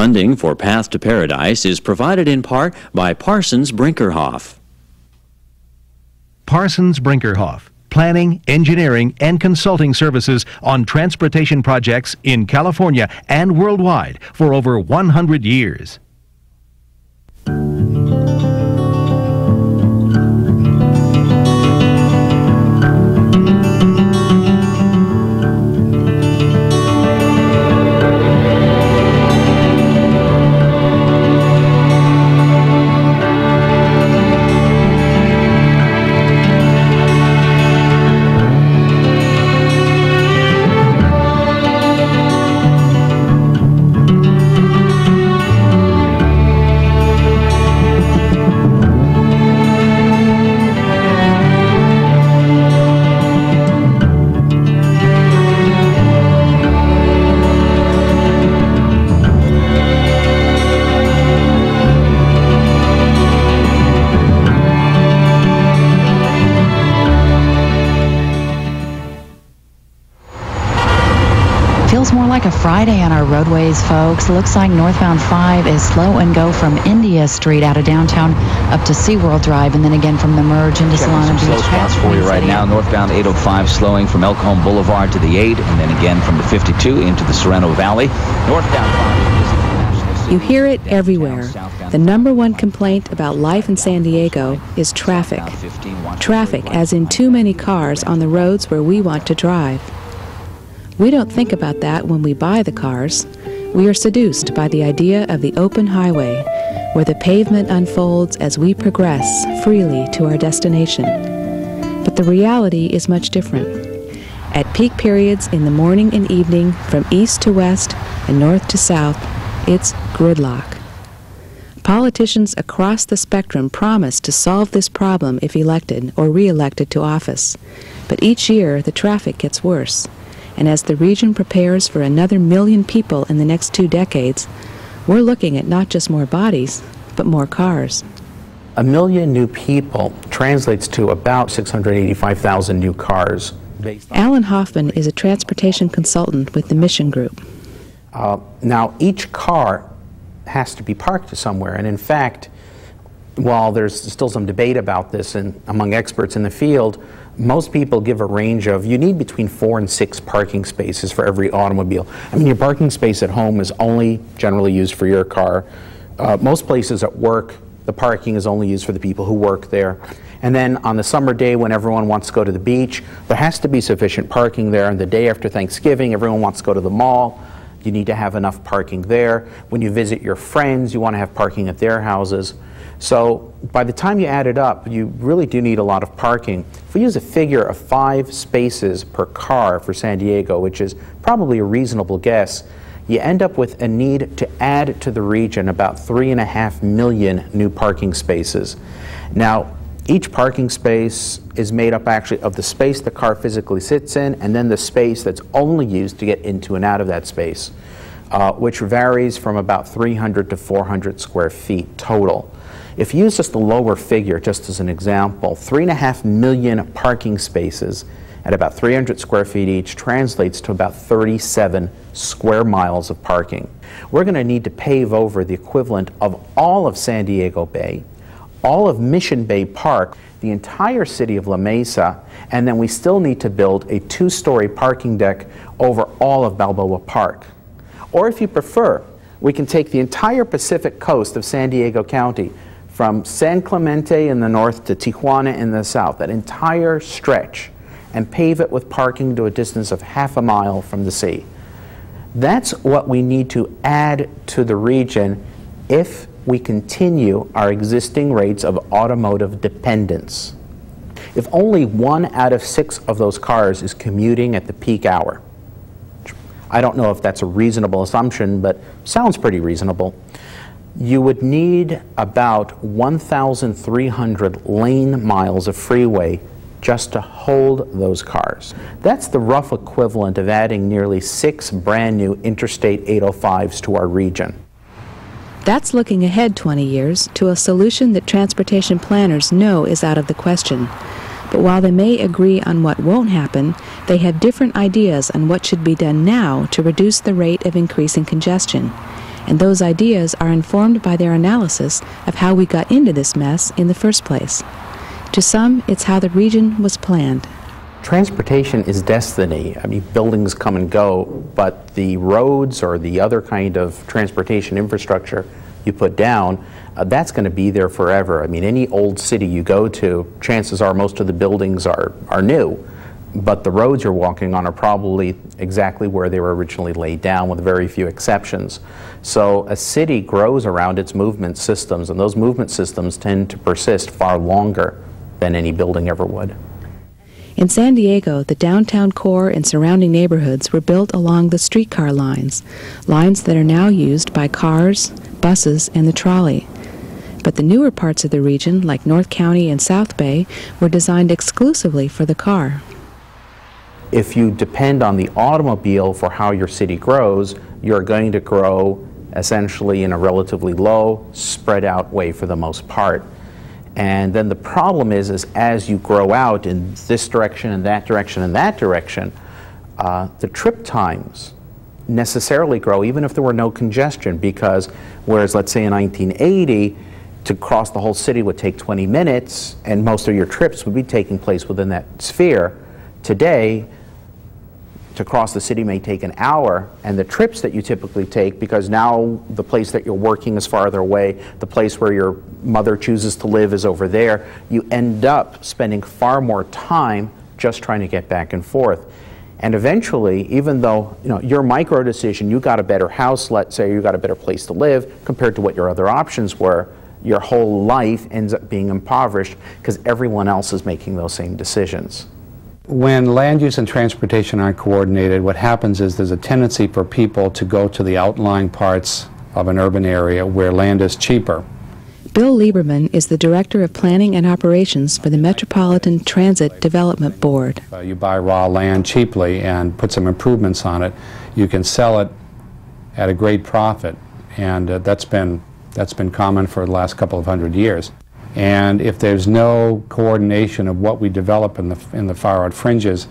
Funding for Path to Paradise is provided in part by Parsons Brinckerhoff. Parsons Brinckerhoff, planning, engineering, and consulting services on transportation projects in California and worldwide for over 100 years. Friday on our roadways, folks. Looks like northbound 5 is slow and go from India Street out of downtown up to SeaWorld Drive, and then again from the merge into Solana Beach. Slow spots for you right now. Northbound 805 slowing from Elkhorn Boulevard to the 8, and then again from the 52 into the Sorrento Valley. Northbound 5. You hear it everywhere. The #1 complaint about life in San Diego is traffic. Traffic, as in too many cars on the roads where we want to drive. We don't think about that when we buy the cars. We are seduced by the idea of the open highway, where the pavement unfolds as we progress freely to our destination. But the reality is much different. At peak periods in the morning and evening, from east to west and north to south, it's gridlock. Politicians across the spectrum promise to solve this problem if elected or re-elected to office. But each year, the traffic gets worse. And as the region prepares for another 1 million people in the next 2 decades, we're looking at not just more bodies, but more cars. 1 million new people translates to about 685,000 new cars. Alan Hoffman is a transportation consultant with the Mission Group. Now, each car has to be parked somewhere, and in fact, while there's still some debate about this among experts in the field, most people give a range of, you need between 4 and 6 parking spaces for every automobile. I mean, your parking space at home is only generally used for your car. Most places at work, the parking is only used for the people who work there. And then on the summer day when everyone wants to go to the beach, there has to be sufficient parking there. And the day after Thanksgiving, everyone wants to go to the mall. You need to have enough parking there. When you visit your friends, you want to have parking at their houses. So by the time you add it up, you really do need a lot of parking. If we use a figure of 5 spaces per car for San Diego, which is probably a reasonable guess, you end up with a need to add to the region about 3.5 million new parking spaces. Now, each parking space is made up actually of the space the car physically sits in and then the space that's only used to get into and out of that space, which varies from about 300 to 400 square feet total. If you use just the lower figure, just as an example, 3.5 million parking spaces at about 300 square feet each translates to about 37 square miles of parking. We're going to need to pave over the equivalent of all of San Diego Bay, all of Mission Bay Park, the entire city of La Mesa, and then we still need to build a 2-story parking deck over all of Balboa Park. Or if you prefer, we can take the entire Pacific coast of San Diego County, from San Clemente in the north to Tijuana in the south, that entire stretch, and pave it with parking to a distance of half a mile from the sea. That's what we need to add to the region if we continue our existing rates of automotive dependence. If only 1 out of 6 of those cars is commuting at the peak hour, I don't know if that's a reasonable assumption, but sounds pretty reasonable. You would need about 1,300 lane miles of freeway just to hold those cars. That's the rough equivalent of adding nearly 6 brand new Interstate 805s to our region. That's looking ahead 20 years to a solution that transportation planners know is out of the question. But while they may agree on what won't happen, they have different ideas on what should be done now to reduce the rate of increasing congestion. and those ideas are informed by their analysis of how we got into this mess in the first place. To some, it's how the region was planned. Transportation is destiny. I mean, buildings come and go, but the roads or the other kind of transportation infrastructure you put down, that's going to be there forever. I mean, any old city you go to, chances are most of the buildings are new, but the roads you're walking on are probably exactly where they were originally laid down, with very few exceptions. So a city grows around its movement systems, and those movement systems tend to persist far longer than any building ever would. In San Diego, the downtown core and surrounding neighborhoods were built along the streetcar lines that are now used by cars, buses, and the trolley. But the newer parts of the region, like North County and South Bay, were designed exclusively for the car. If you depend on the automobile for how your city grows, you're going to grow essentially in a relatively low, spread out way for the most part. And then the problem is as you grow out in this direction and that direction and that direction, the trip times necessarily grow, even if there were no congestion, because whereas, let's say in 1980, to cross the whole city would take 20 minutes, and most of your trips would be taking place within that sphere, today, to cross the city may take an hour, and the trips that you typically take, because now the place that you're working is farther away, the place where your mother chooses to live is over there, you end up spending far more time just trying to get back and forth. And eventually, even though, you know, your micro decision, you got a better house, let's say, you got a better place to live compared to what your other options were, your whole life ends up being impoverished because everyone else is making those same decisions. When land use and transportation aren't coordinated, what happens is there's a tendency for people to go to the outlying parts of an urban area where land is cheaper. Bill Lieberman is the Director of Planning and Operations for the Metropolitan Transit Development Board. You buy raw land cheaply and put some improvements on it. You can sell it at a great profit, and that's been common for the last couple of hundred years. And if there's no coordination of what we develop in the far out fringes,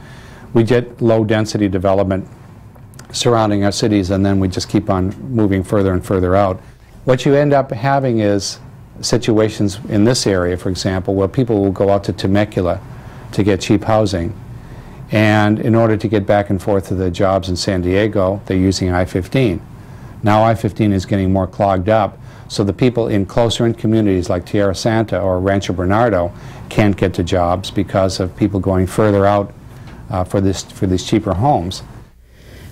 we get low density development surrounding our cities, and then we just keep on moving further and further out. What you end up having is situations in this area, for example, where people will go out to Temecula to get cheap housing, and in order to get back and forth to their jobs in San Diego, they're using I-15. Now I-15 is getting more clogged up, so the people in closer-in communities like Tierra Santa or Rancho Bernardo can't get to jobs because of people going further out for these cheaper homes.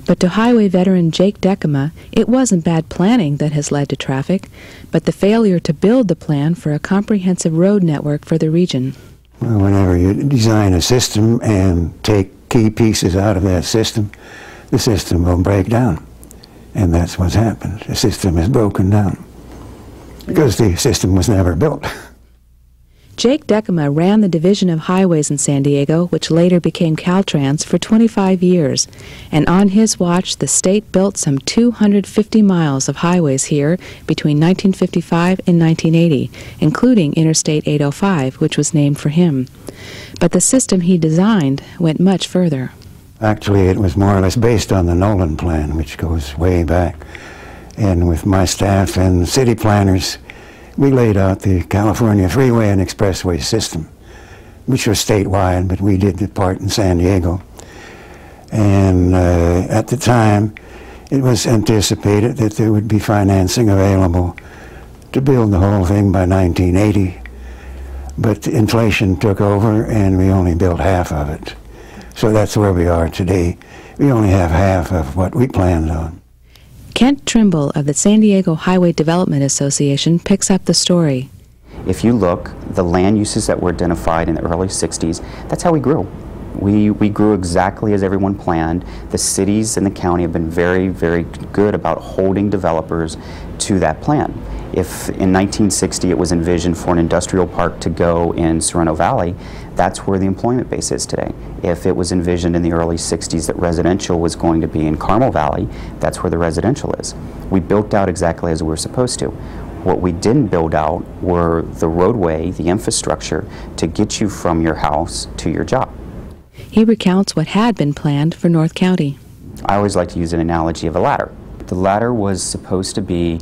But to highway veteran Jake Dekema, it wasn't bad planning that has led to traffic, but the failure to build the plan for a comprehensive road network for the region. Well, whenever you design a system and take key pieces out of that system, the system will break down. And that's what's happened. The system is broken down, because the system was never built. Jake Dekema ran the Division of Highways in San Diego, which later became Caltrans, for 25 years. And on his watch, the state built some 250 miles of highways here between 1955 and 1980, including Interstate 805, which was named for him. But the system he designed went much further. Actually, it was more or less based on the Nolan Plan, which goes way back. And with my staff and city planners, we laid out the California Freeway and Expressway system, which was statewide, but we did the part in San Diego. And at the time, it was anticipated that there would be financing available to build the whole thing by 1980, but inflation took over and we only built half of it. So that's where we are today. We only have half of what we planned on. Kent Trimble of the San Diego Highway Development Association picks up the story. If you look, the land uses that were identified in the early 60s, that's how we grew. We grew exactly as everyone planned. The cities and the county have been very, very good about holding developers to that plan. If in 1960 it was envisioned for an industrial park to go in Sorrento Valley, that's where the employment base is today. If it was envisioned in the early 60s that residential was going to be in Carmel Valley, that's where the residential is. We built out exactly as we were supposed to. What we didn't build out were the roadway, the infrastructure, to get you from your house to your job. He recounts what had been planned for North County. I always like to use an analogy of a ladder. The latter was supposed to be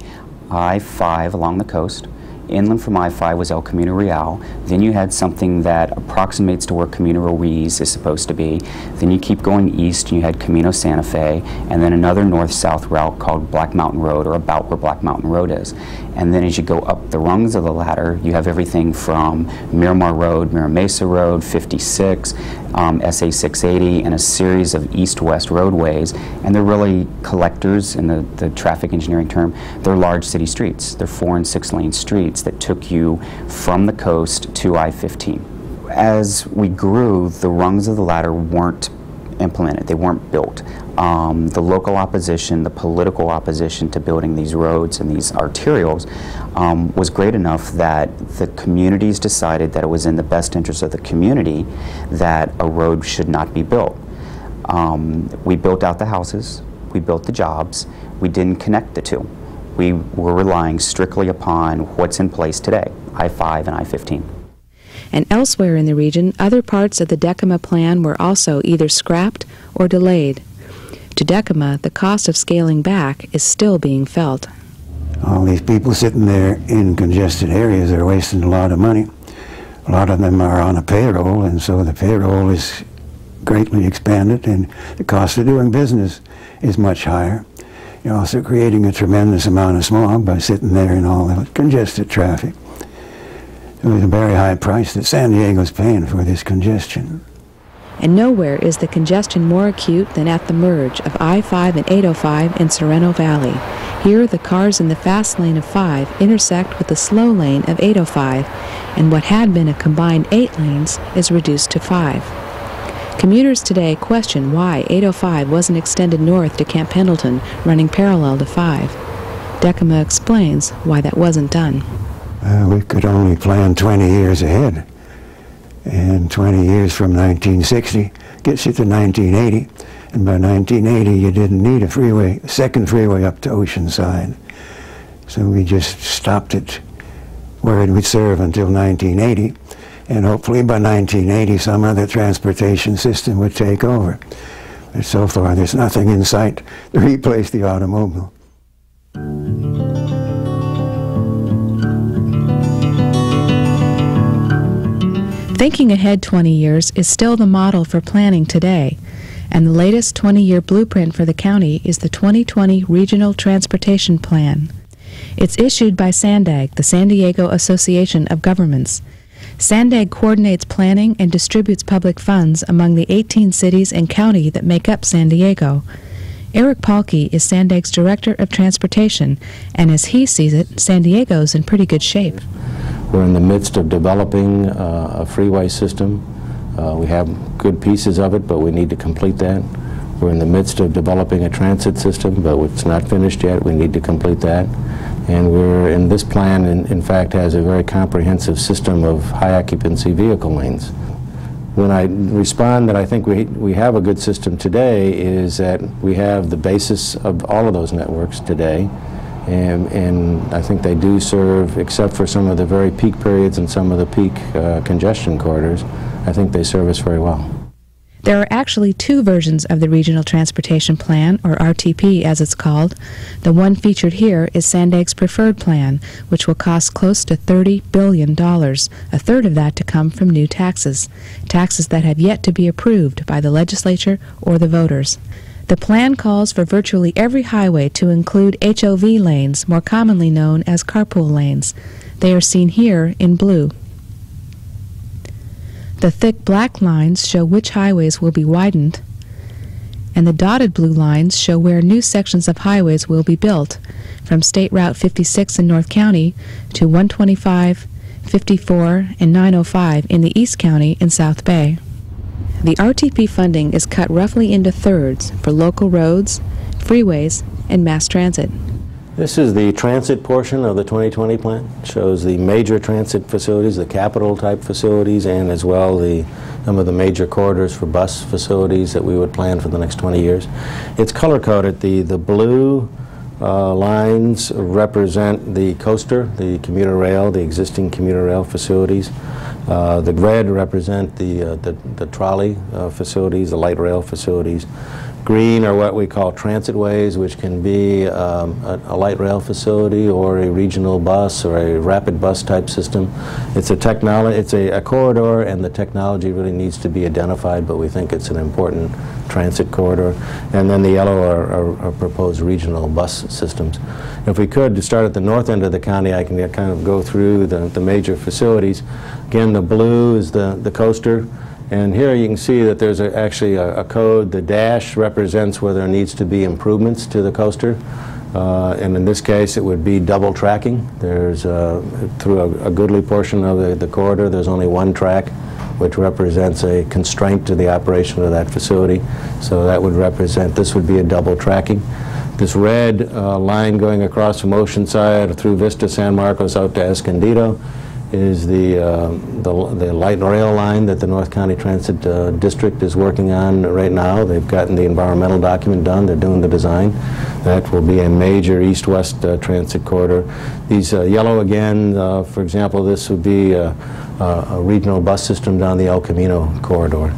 I-5 along the coast. Inland from I-5 was El Camino Real. Then you had something that approximates to where Camino Ruiz is supposed to be. Then you keep going east and you had Camino Santa Fe, and then another north-south route called Black Mountain Road, or about where Black Mountain Road is. And then as you go up the rungs of the ladder, you have everything from Miramar Road, Mira Mesa Road, 56, SA 680, and a series of east-west roadways. And they're really collectors, in the traffic engineering term. They're large city streets. They're 4- and 6-lane streets that took you from the coast to I-15. As we grew, the rungs of the ladder weren't implemented, they weren't built. The local opposition, the political opposition to building these roads and these arterials was great enough that the communities decided that it was in the best interest of the community that a road should not be built. We built out the houses, we built the jobs, we didn't connect the two. We were relying strictly upon what's in place today, I-5 and I-15. And elsewhere in the region, other parts of the Dekema plan were also either scrapped or delayed. To Dekema, the cost of scaling back is still being felt. All these people sitting there in congested areas are wasting a lot of money. A lot of them are on a payroll, and so the payroll is greatly expanded, and the cost of doing business is much higher. You're also creating a tremendous amount of smog by sitting there in all the congested traffic. It was a very high price that San Diego's paying for this congestion. And nowhere is the congestion more acute than at the merge of I-5 and 805 in Sorrento Valley. Here, the cars in the fast lane of 5 intersect with the slow lane of 805, and what had been a combined 8 lanes is reduced to 5. Commuters today question why 805 wasn't extended north to Camp Pendleton, running parallel to 5. Dekema explains why that wasn't done. We could only plan 20 years ahead. And 20 years from 1960 gets you to 1980. And by 1980, you didn't need a freeway, a second freeway up to Oceanside. So we just stopped it where it would serve until 1980. And hopefully by 1980, some other transportation system would take over. But so far, there's nothing in sight to replace the automobile. Thinking ahead 20 years is still the model for planning today. And the latest 20-year blueprint for the county is the 2020 Regional Transportation Plan. It's issued by SANDAG, the San Diego Association of Governments. SANDAG coordinates planning and distributes public funds among the 18 cities and county that make up San Diego. Eric Paulke is SANDAG's Director of Transportation, and as he sees it, San Diego's in pretty good shape. We're in the midst of developing a freeway system. We have good pieces of it, but we need to complete that. We're in the midst of developing a transit system, but it's not finished yet. We need to complete that. And we're in this plan, in fact, has a very comprehensive system of high-occupancy vehicle lanes. When I respond that I think we have a good system today is that we have the basis of all of those networks today, and I think they do serve, except for some of the very peak periods and some of the peak congestion corridors, I think they serve us very well. There are actually two versions of the Regional Transportation Plan, or RTP as it's called. The one featured here is SANDAG's preferred plan, which will cost close to $30 billion, a third of that to come from new taxes, taxes that have yet to be approved by the legislature or the voters. The plan calls for virtually every highway to include HOV lanes, more commonly known as carpool lanes. They are seen here in blue. The thick black lines show which highways will be widened, and the dotted blue lines show where new sections of highways will be built, from State Route 56 in North County to 125, 54, and 905 in the East County and South Bay. The RTP funding is cut roughly into thirds for local roads, freeways, and mass transit. This is the transit portion of the 2020 plan. It shows the major transit facilities, the capital type facilities, and as well some of the major corridors for bus facilities that we would plan for the next 20 years. It's color-coded. The blue lines represent the coaster, the commuter rail, the existing commuter rail facilities. The red represent the trolley facilities, the light rail facilities. Green are what we call transitways, which can be a light rail facility or a regional bus or a rapid bus type system. It's a it's a corridor, and the technology really needs to be identified, but we think it's an important transit corridor. And then the yellow are proposed regional bus systems. If we could, to start at the north end of the county, I can kind of go through the major facilities. Again, the blue is the coaster. And here you can see that there's actually a code. The dash represents where there needs to be improvements to the coaster. And in this case, it would be double tracking. There's, through a goodly portion of the corridor, there's only one track, which represents a constraint to the operation of that facility. So that would represent, this would be a double tracking. This red line going across from Oceanside through Vista San Marcos out to Escondido is the light rail line that the North County Transit District is working on right now. They've gotten the environmental document done. They're doing the design. That will be a major east-west transit corridor. These yellow again, for example, this would be a regional bus system down the El Camino corridor.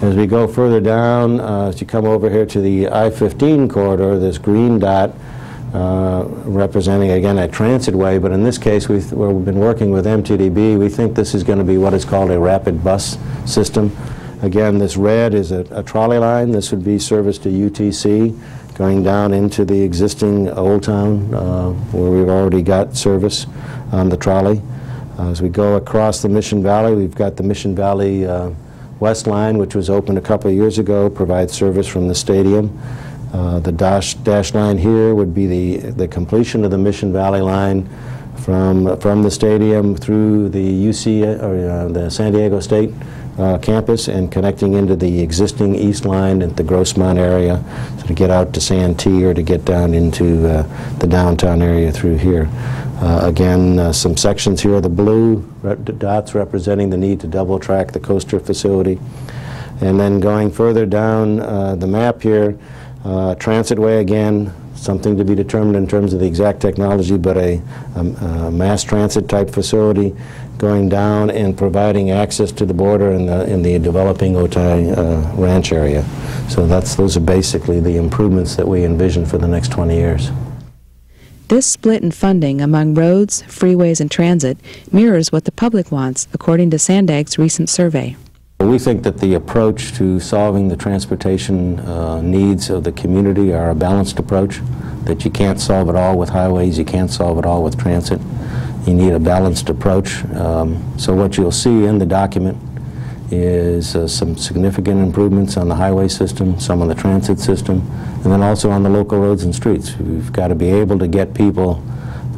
As we go further down, as you come over here to the I-15 corridor, this green dot representing, again, a transitway, but in this case, we've been working with MTDB. We think this is going to be what is called a rapid bus system. Again, this red is a trolley line. This would be service to UTC, going down into the existing Old Town, where we've already got service on the trolley. As we go across the Mission Valley, we've got the Mission Valley West Line, which was opened a couple of years ago, provides service from the stadium. The dash line here would be the completion of the Mission Valley line from the stadium through the UC or the San Diego State campus and connecting into the existing east line at the Grossmont area, so to get out to Santee or to get down into the downtown area through here. Again, some sections here, the blue dots representing the need to double track the coaster facility. And then going further down the map here, transitway again, something to be determined in terms of the exact technology, but a mass transit type facility going down and providing access to the border in the developing Otay Ranch area. So those are basically the improvements that we envision for the next 20 years. This split in funding among roads, freeways, and transit mirrors what the public wants, according to Sandag's recent survey. We think that the approach to solving the transportation needs of the community are a balanced approach, that you can't solve it all with highways, you can't solve it all with transit. You need a balanced approach. So what you'll see in the document is some significant improvements on the highway system, some on the transit system, and then also on the local roads and streets. We've got to be able to get people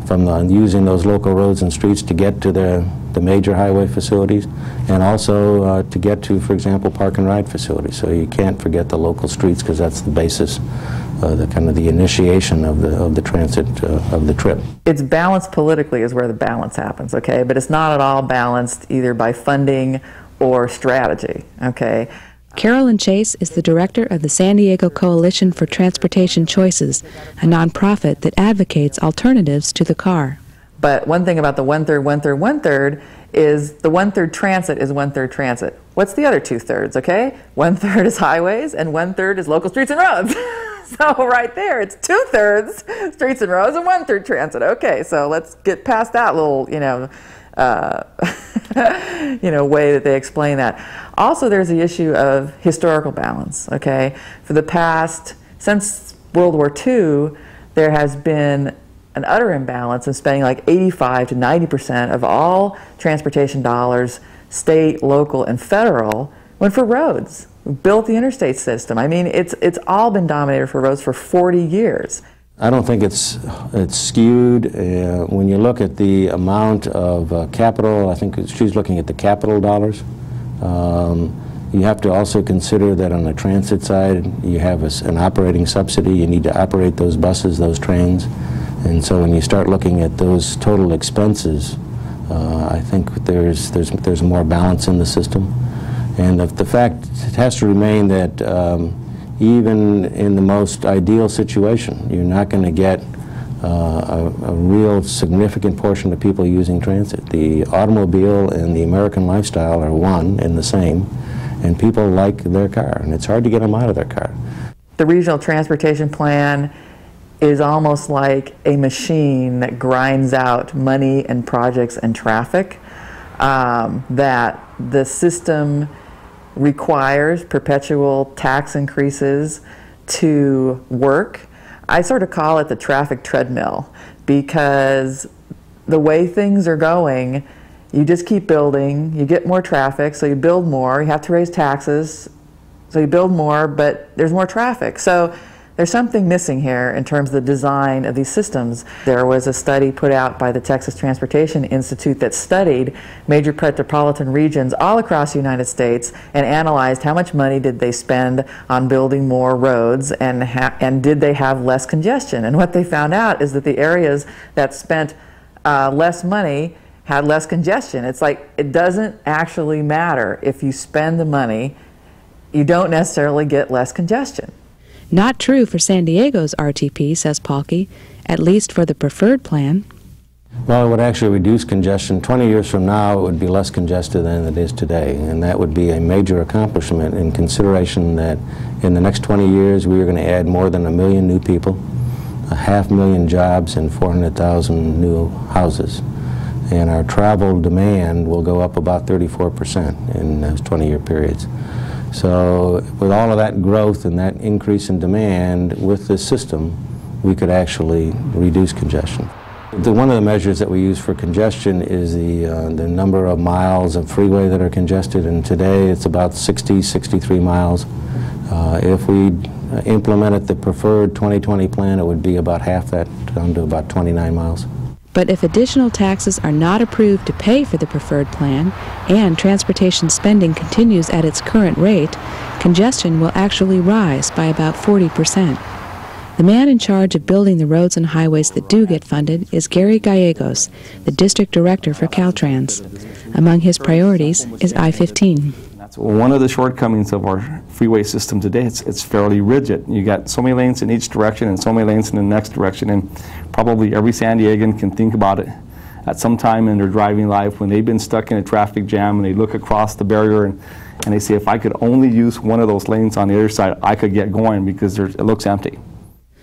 from using those local roads and streets to get to the major highway facilities, and also to get to, for example, park and ride facilities. So you can't forget the local streets, because that's the basis, the kind of the initiation of the transit of the trip. It's balanced politically is where the balance happens, okay? But it's not at all balanced either by funding or strategy, okay? Carolyn Chase is the director of the San Diego Coalition for Transportation Choices, a nonprofit that advocates alternatives to the car. But one thing about the one-third, one-third, one-third is the one-third transit is one-third transit. What's the other two-thirds, okay? One-third is highways and one-third is local streets and roads. So right there, it's two-thirds streets and roads and one-third transit. Okay, so let's get past that little, way that they explain that. Also, there's the issue of historical balance, okay? For the past, since World War II, there has been an utter imbalance of spending like 85% to 90% of all transportation dollars, state, local, and federal, went for roads. We built the interstate system. I mean, it's all been dominated for roads for 40 years. I don't think it's skewed. When you look at the amount of capital, I think she's looking at the capital dollars. You have to also consider that on the transit side, you have an operating subsidy. You need to operate those buses, those trains. And so when you start looking at those total expenses, I think there's more balance in the system. And the fact it has to remain that even in the most ideal situation, you're not going to get a real significant portion of people using transit. The automobile and the American lifestyle are one and the same, and people like their car, and it's hard to get them out of their car. the regional transportation plan is almost like a machine that grinds out money and projects and traffic, that the system requires perpetual tax increases to work. I sort of call it the traffic treadmill, because the way things are going, you just keep building, you get more traffic, so you build more, you have to raise taxes, so you build more, but there's more traffic. So there's something missing here in terms of the design of these systems. There was a study put out by the Texas Transportation Institute that studied major metropolitan regions all across the United States and analyzed how much money did they spend on building more roads, and did they have less congestion. And what they found out is that the areas that spent less money had less congestion. It's like, it doesn't actually matter if you spend the money, you don't necessarily get less congestion. Not true for San Diego's RTP, says Palkey, at least for the preferred plan. Well, it would actually reduce congestion. 20 years from now, it would be less congested than it is today, and that would be a major accomplishment in consideration that in the next 20 years, we are going to add more than 1 million new people, 500,000 jobs, and 400,000 new houses. And our travel demand will go up about 34% in those 20-year periods. So with all of that growth and that increase in demand, with this system, we could actually reduce congestion. One of the measures that we use for congestion is the number of miles of freeway that are congested, and today it's about 60, 63 miles. If we implemented the preferred 2020 plan, it would be about half that, down to about 29 miles. But if additional taxes are not approved to pay for the preferred plan, and transportation spending continues at its current rate, congestion will actually rise by about 40%. The man in charge of building the roads and highways that do get funded is Gary Gallegos, the district director for Caltrans. Among his priorities is I-15. One of the shortcomings of our freeway system today, it's fairly rigid. You got so many lanes in each direction and so many lanes in the next direction, and probably every San Diegan can think about it at some time in their driving life when they've been stuck in a traffic jam and they look across the barrier and they say, if I could only use one of those lanes on the other side, I could get going because it looks empty.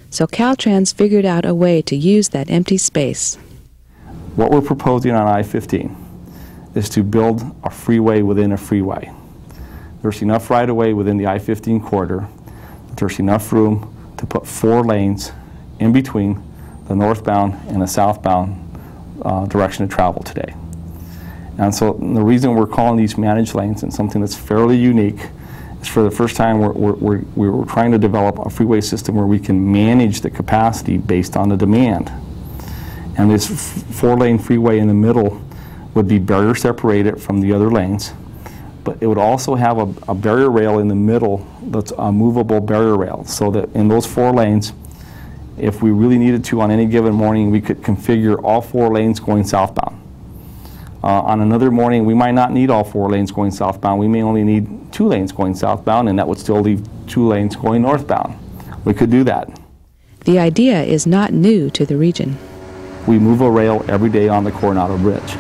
So Caltrans figured out a way to use that empty space. What we're proposing on I-15 is to build a freeway within a freeway. There's enough right-of-way within the I-15 corridor. There's enough room to put 4 lanes in between the northbound and the southbound direction of travel today. And so the reason we're calling these managed lanes, and something that's fairly unique, is for the first time we're trying to develop a freeway system where we can manage the capacity based on the demand. And this 4-lane freeway in the middle would be barrier separated from the other lanes. But it would also have a barrier rail in the middle that's a movable barrier rail, so that in those 4 lanes, if we really needed to on any given morning, we could configure all 4 lanes going southbound. On another morning, we might not need all 4 lanes going southbound. We may only need 2 lanes going southbound, and that would still leave 2 lanes going northbound. We could do that. The idea is not new to the region. We move a rail every day on the Coronado Bridge,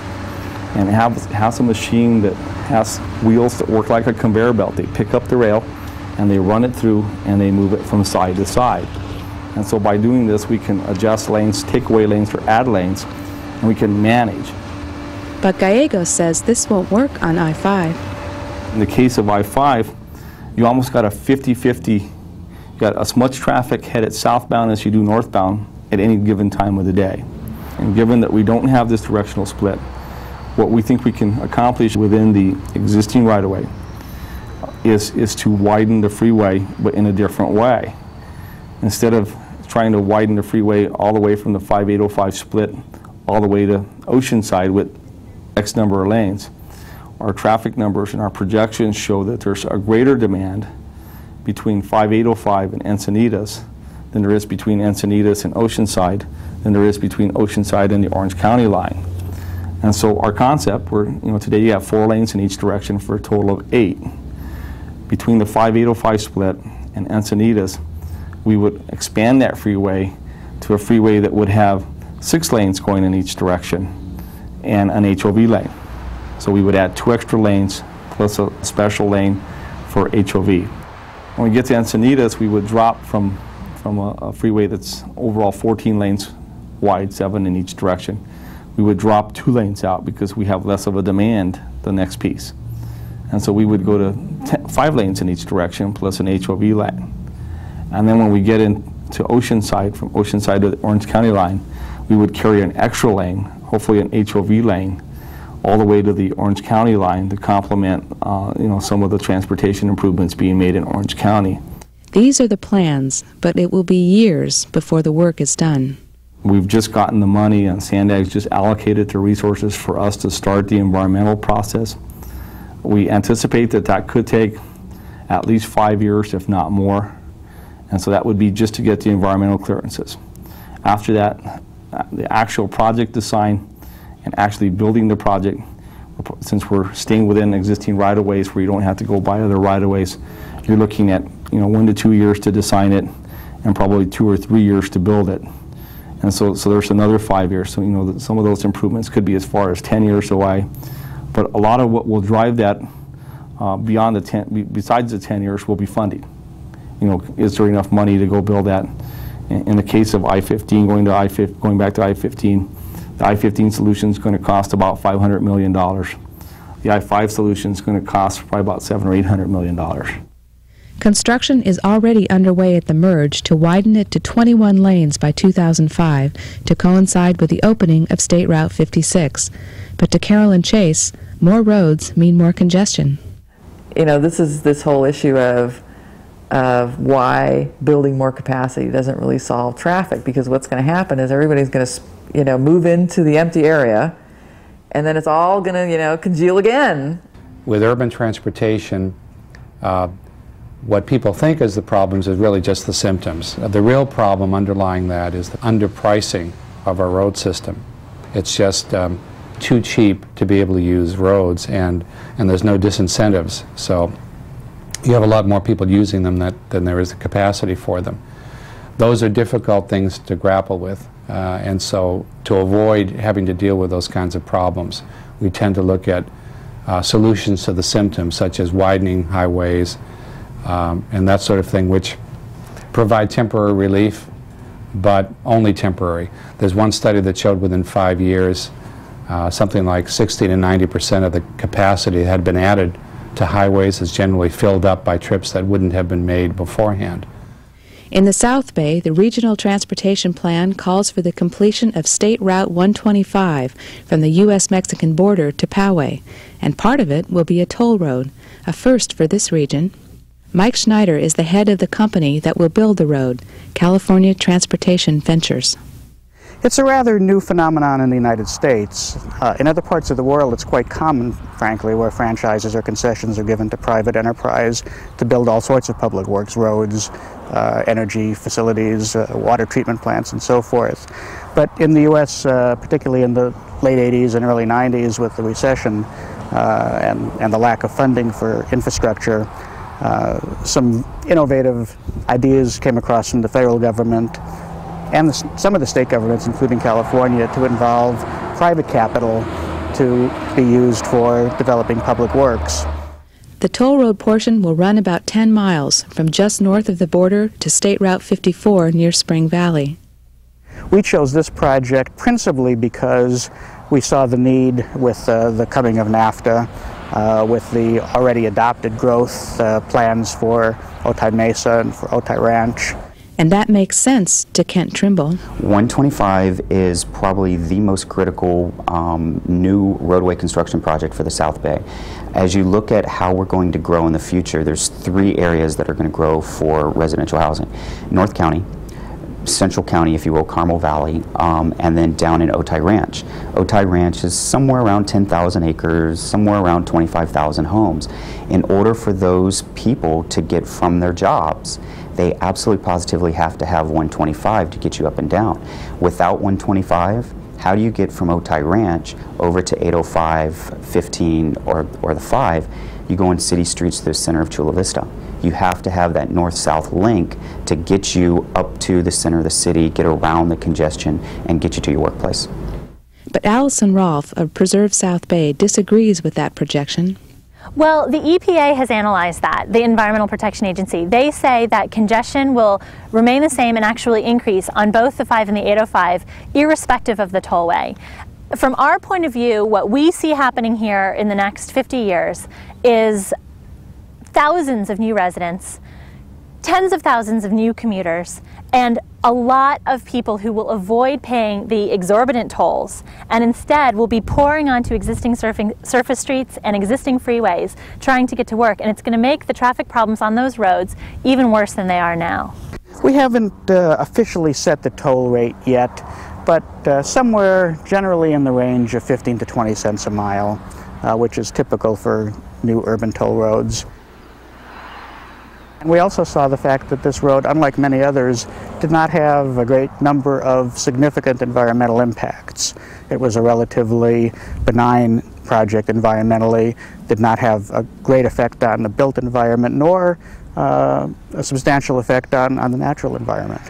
and has a machine that has wheels that work like a conveyor belt. They pick up the rail and they run it through and they move it from side to side. And so by doing this, we can adjust lanes, take away lanes or add lanes, and we can manage. But Gallegos says this won't work on I-5. In the case of I-5, you almost got a 50-50. You got as much traffic headed southbound as you do northbound at any given time of the day. And given that we don't have this directional split, what we think we can accomplish within the existing right-of-way is to widen the freeway, but in a different way. Instead of trying to widen the freeway all the way from the 5805 split all the way to Oceanside with X number of lanes, our traffic numbers and our projections show that there's a greater demand between 5805 and Encinitas than there is between Encinitas and Oceanside than there is between Oceanside and the Orange County line. And so our concept, today you have 4 lanes in each direction for a total of 8. Between the 5805 split and Encinitas, we would expand that freeway to a freeway that would have 6 lanes going in each direction and an HOV lane. So we would add 2 extra lanes plus a special lane for HOV. When we get to Encinitas, we would drop from a freeway that's overall 14 lanes wide, 7 in each direction. We would drop 2 lanes out because we have less of a demand the next piece. And so we would go to 5 lanes in each direction plus an HOV lane. And then when we get into Oceanside, from Oceanside to the Orange County line, we would carry an extra lane, hopefully an HOV lane, all the way to the Orange County line to complement some of the transportation improvements being made in Orange County. These are the plans, but it will be years before the work is done. We've just gotten the money, and Sandag's just allocated the resources for us to start the environmental process. We anticipate that that could take at least 5 years, if not more, and so that would be just to get the environmental clearances. After that, the actual project design and actually building the project, since we're staying within existing right-of-ways where you don't have to go buy other right-of-ways, you're looking at 1 to 2 years to design it and probably 2 or 3 years to build it. And so there's another 5 years. So some of those improvements could be as far as 10 years away. But a lot of what will drive that beyond the 10, besides the 10 years, will be funding. Is there enough money to go build that? In the case of I-15, going back to I-15, the I-15 solution is going to cost about $500 million. The I-5 solution is going to cost probably about $700 or $800 million. Construction is already underway at the merge to widen it to 21 lanes by 2005 to coincide with the opening of State Route 56. But to Carolyn Chase, more roads mean more congestion. This is this whole issue of why building more capacity doesn't really solve traffic, because what's going to happen is everybody's going to move into the empty area, and then it's all going to, congeal again. With urban transportation, what people think is the problems is really just the symptoms. The real problem underlying that is the underpricing of our road system. It's just too cheap to be able to use roads, and there's no disincentives. So you have a lot more people using them than there is the capacity for them. Those are difficult things to grapple with. And so to avoid having to deal with those kinds of problems, we tend to look at solutions to the symptoms, such as widening highways and that sort of thing, which provide temporary relief, but only temporary. There's one study that showed within 5 years, something like 60% to 90% of the capacity that had been added to highways is generally filled up by trips that wouldn't have been made beforehand. In the South Bay, the Regional Transportation Plan calls for the completion of State Route 125 from the U.S.-Mexican border to Poway, and part of it will be a toll road, a first for this region. Mike Schneider is the head of the company that will build the road, California Transportation Ventures. It's a rather new phenomenon in the United States. In other parts of the world, it's quite common, frankly, where franchises or concessions are given to private enterprise to build all sorts of public works, roads, energy facilities, water treatment plants, and so forth. But in the U.S., particularly in the late 80s and early 90s with the recession and the lack of funding for infrastructure, some innovative ideas came across from the federal government and some of the state governments, including California, to involve private capital to be used for developing public works. The toll road portion will run about 10 miles from just north of the border to State Route 54 near Spring Valley. We chose this project principally because we saw the need with the coming of NAFTA, with the already adopted growth plans for Otay Mesa and for Otay Ranch. And that makes sense to Kent Trimble. 125 is probably the most critical new roadway construction project for the South Bay. As you look at how we're going to grow in the future, there's 3 areas that are going to grow for residential housing. North County, Central County, if you will, Carmel Valley, and then down in Otay Ranch. Otay Ranch is somewhere around 10,000 acres, somewhere around 25,000 homes. In order for those people to get from their jobs, they absolutely positively have to have 125 to get you up and down. Without 125, how do you get from Otay Ranch over to 805, 15, or the 5? You go on city streets to the center of Chula Vista. You have to have that north-south link to get you up to the center of the city, get around the congestion, and get you to your workplace. But Allison Rolfe of Preserve South Bay disagrees with that projection. Well, the EPA has analyzed that, the Environmental Protection Agency. They say that congestion will remain the same and actually increase on both the 5 and the 805, irrespective of the tollway. From our point of view, what we see happening here in the next 50 years is thousands of new residents, tens of thousands of new commuters, and a lot of people who will avoid paying the exorbitant tolls and instead will be pouring onto existing surface streets and existing freeways trying to get to work, and it's going to make the traffic problems on those roads even worse than they are now. We haven't officially set the toll rate yet, but somewhere generally in the range of 15 to 20 cents a mile, which is typical for new urban toll roads. And we also saw the fact that this road, unlike many others, did not have a great number of significant environmental impacts. It was a relatively benign project environmentally, did not have a great effect on the built environment, nor a substantial effect on the natural environment.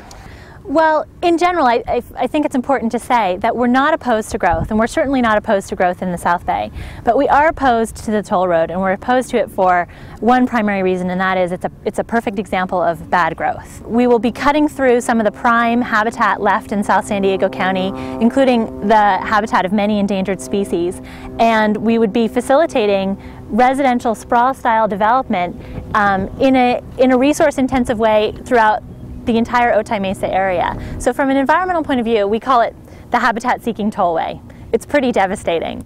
Well, in general, I think it's important to say that we're not opposed to growth, and we're certainly not opposed to growth in the South Bay, but we are opposed to the toll road, and we're opposed to it for one primary reason, and that is it's a perfect example of bad growth. We will be cutting through some of the prime habitat left in South San Diego County, including the habitat of many endangered species, and we would be facilitating residential sprawl-style development in a resource-intensive way throughout the entire Otay Mesa area. So from an environmental point of view, we call it the habitat-seeking tollway. It's pretty devastating.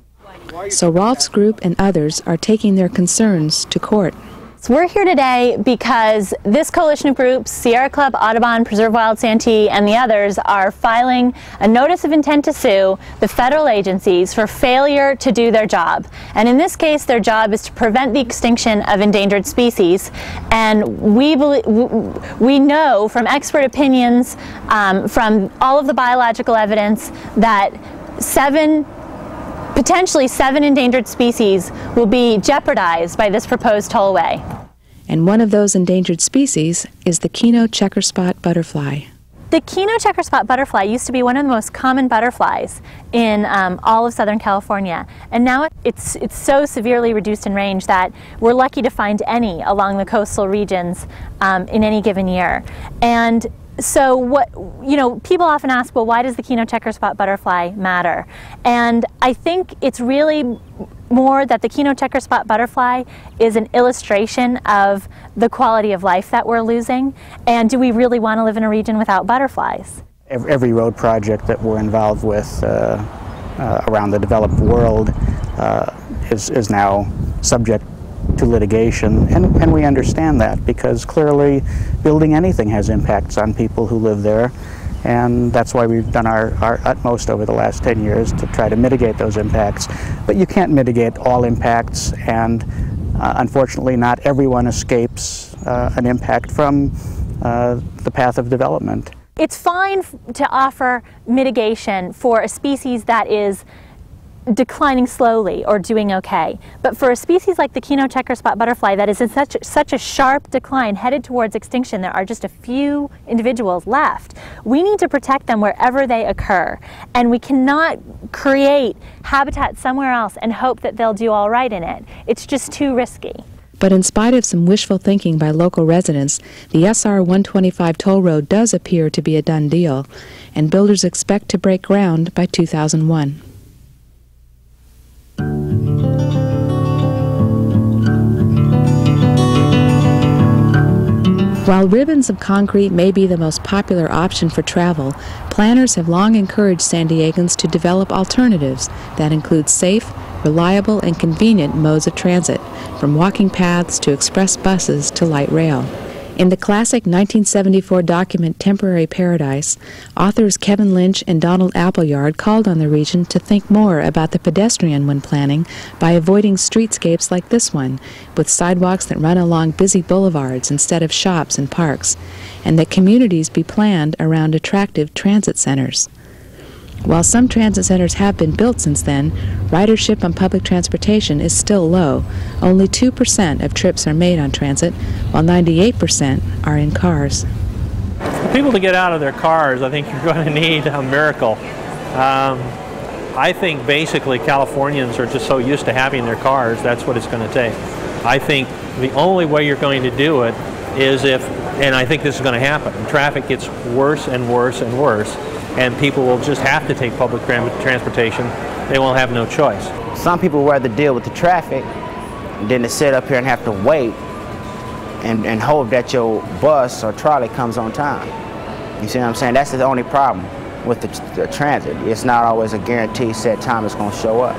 So Rolf's group and others are taking their concerns to court. So we're here today because this coalition of groups, Sierra Club, Audubon, Preserve Wild Santee, and the others, are filing a notice of intent to sue the federal agencies for failure to do their job. And in this case, their job is to prevent the extinction of endangered species. And we know from expert opinions, from all of the biological evidence, that potentially seven endangered species will be jeopardized by this proposed tollway. And one of those endangered species is the Quino checkerspot butterfly. The Quino checkerspot butterfly used to be one of the most common butterflies in all of Southern California, and now it's so severely reduced in range that we're lucky to find any along the coastal regions in any given year. And so people often ask, well, why does the Quino checkerspot butterfly matter? And I think it's really more that the Quino checkerspot butterfly is an illustration of the quality of life that we're losing. And do we really want to live in a region without butterflies? Every road project that we're involved with around the developed world is now subject to litigation, and we understand that, because clearly building anything has impacts on people who live there, and that's why we've done our utmost over the last 10 years to try to mitigate those impacts. But you can't mitigate all impacts, and unfortunately not everyone escapes an impact from the path of development. It's fine to offer mitigation for a species that is declining slowly or doing okay, but for a species like the Quino checkerspot butterfly that is in such a sharp decline, headed towards extinction, there are just a few individuals left. We need to protect them wherever they occur, and we cannot create habitat somewhere else and hope that they'll do all right in it. It's just too risky. But in spite of some wishful thinking by local residents, the SR 125 toll road does appear to be a done deal, and builders expect to break ground by 2001. While ribbons of concrete may be the most popular option for travel, planners have long encouraged San Diegans to develop alternatives that include safe, reliable, and convenient modes of transit, from walking paths to express buses to light rail. In the classic 1974 document Temporary Paradise, authors Kevin Lynch and Donald Appleyard called on the region to think more about the pedestrian when planning by avoiding streetscapes like this one, with sidewalks that run along busy boulevards instead of shops and parks, and that communities be planned around attractive transit centers. While some transit centers have been built since then, ridership on public transportation is still low. Only 2% of trips are made on transit, while 98% are in cars. For people to get out of their cars, I think you're going to need a miracle. I think basically Californians are just so used to having their cars, that's what it's going to take. I think the only way you're going to do it is if, and I think this is going to happen, traffic gets worse and worse and worse, and people will just have to take public transportation. They won't have no choice. Some people rather deal with the traffic than to sit up here and have to wait and hope that your bus or trolley comes on time. You see what I'm saying? That's the only problem with the transit. It's not always a guaranteed set time it's going to show up.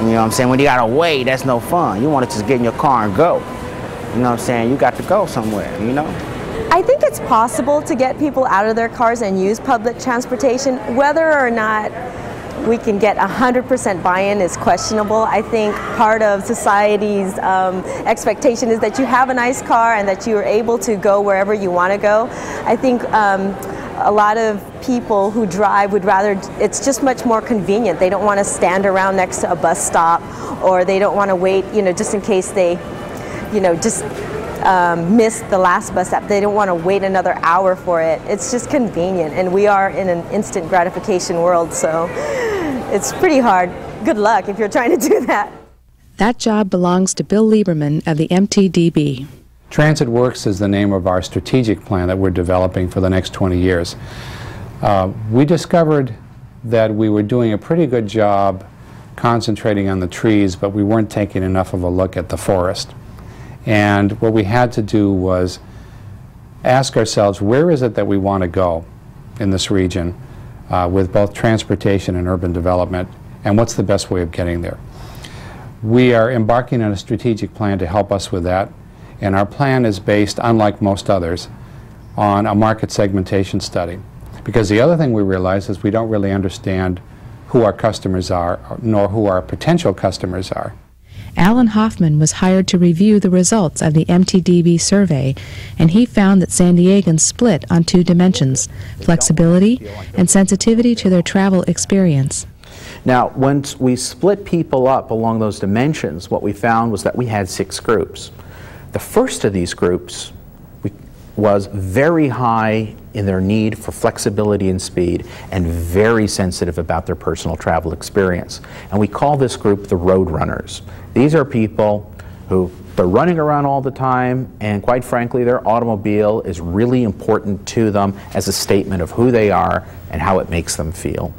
You know what I'm saying? When you got to wait, that's no fun. You want to just get in your car and go. You know what I'm saying? You got to go somewhere, you know? I think it's possible to get people out of their cars and use public transportation. Whether or not we can get 100% buy-in is questionable. I think part of society's expectation is that you have a nice car and that you are able to go wherever you want to go. I think a lot of people who drive would rather, it's just much more convenient. They don't want to stand around next to a bus stop, or they don't want to wait, you know, just in case they, you know, just missed the last bus stop. They don't want to wait another hour for it. It's just convenient, and we are in an instant gratification world, so it's pretty hard. Good luck if you're trying to do that. That job belongs to Bill Lieberman of the MTDB. Transit Works is the name of our strategic plan that we're developing for the next 20 years. We discovered that we were doing a pretty good job concentrating on the trees, but we weren't taking enough of a look at the forest. And what we had to do was ask ourselves, where is it that we want to go in this region with both transportation and urban development, and what's the best way of getting there? We are embarking on a strategic plan to help us with that, and our plan is based, unlike most others, on a market segmentation study. Because the other thing we realize is we don't really understand who our customers are, nor who our potential customers are. Alan Hoffman was hired to review the results of the MTDB survey, and he found that San Diegans split on two dimensions, flexibility and sensitivity to their travel experience. Now, once we split people up along those dimensions, what we found was that we had 6 groups. The first of these groups was very high in their need for flexibility and speed, and very sensitive about their personal travel experience. And we call this group the Roadrunners. These are people who, they're running around all the time, and quite frankly, their automobile is really important to them as a statement of who they are and how it makes them feel.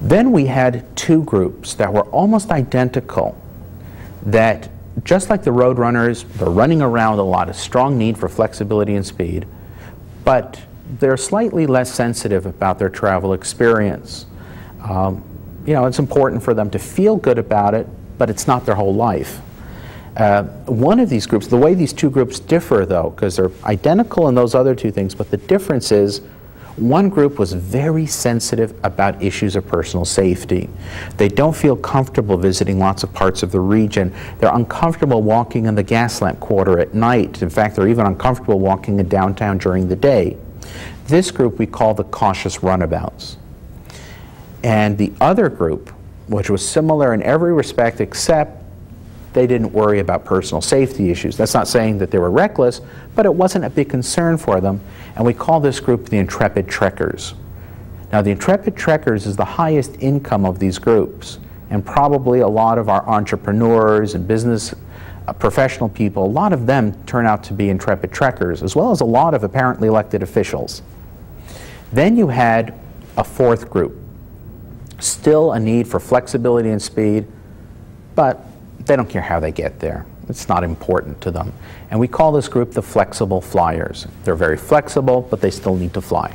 Then we had 2 groups that were almost identical, that just like the Roadrunners, they're running around a lot, a strong need for flexibility and speed, but they're slightly less sensitive about their travel experience. You know, it's important for them to feel good about it, but it's not their whole life. One of these groups, the way these 2 groups differ though, because they're identical in those other 2 things, but the difference is one group was very sensitive about issues of personal safety. They don't feel comfortable visiting lots of parts of the region. They're uncomfortable walking in the Gaslamp Quarter at night. In fact, they're even uncomfortable walking in downtown during the day. This group we call the cautious runabouts. And the other group, which was similar in every respect except they didn't worry about personal safety issues. That's not saying that they were reckless, but it wasn't a big concern for them, and we call this group the Intrepid Trekkers. Now, the Intrepid Trekkers is the highest income of these groups, and probably a lot of our entrepreneurs and business professional people, a lot of them turn out to be Intrepid Trekkers, as well as a lot of apparently elected officials. Then you had a 4th group, still a need for flexibility and speed, but they don't care how they get there. It's not important to them. And we call this group the flexible flyers. They're very flexible, but they still need to fly.